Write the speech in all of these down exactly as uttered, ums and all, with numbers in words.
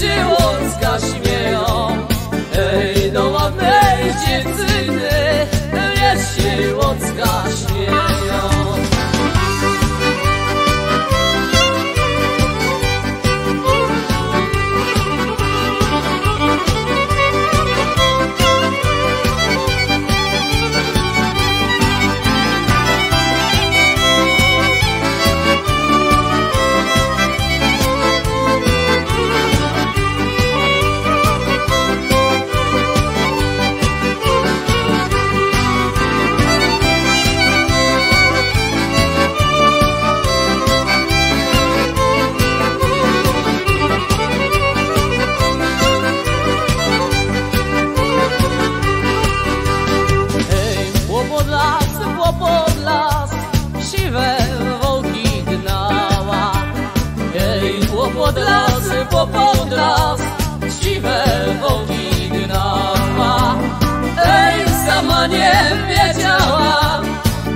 skończyło, zgaśmy ją. Ej, do ładnej dziewczyny, wiesz się, łocka śmieją. Pod las siwe wołki gnała. Ej, sama nie wiedziała,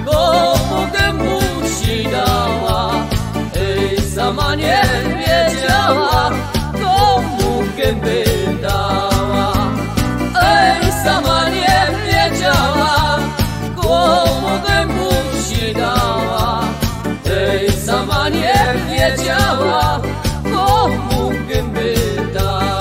bo potem buci dała. Ej, sama nie wiedziała, komu gęby dała. Ej, sama nie wiedziała, bo potem buci dała. Ej, sama nie wiedziała, komu gęby dała.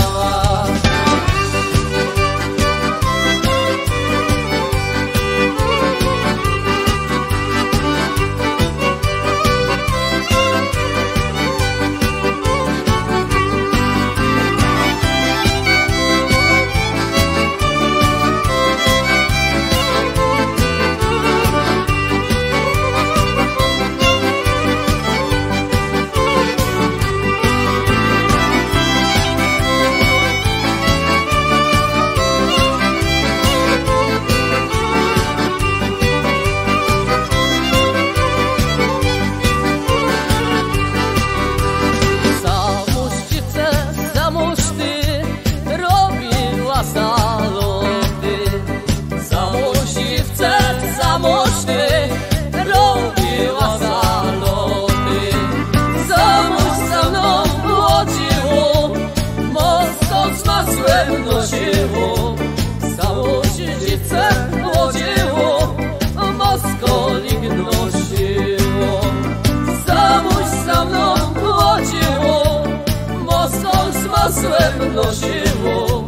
Masłem nosiło,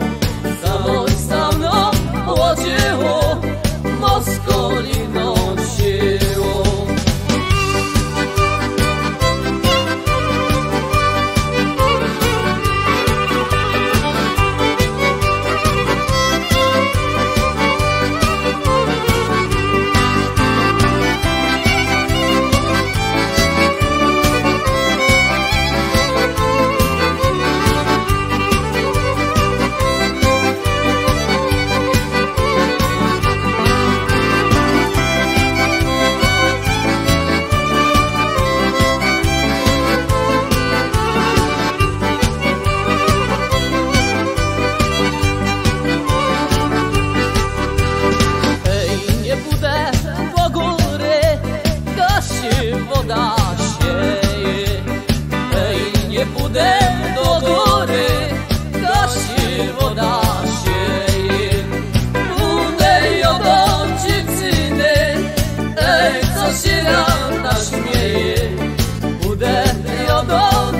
samo samo młodziło, Moskoli nosiło.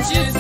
She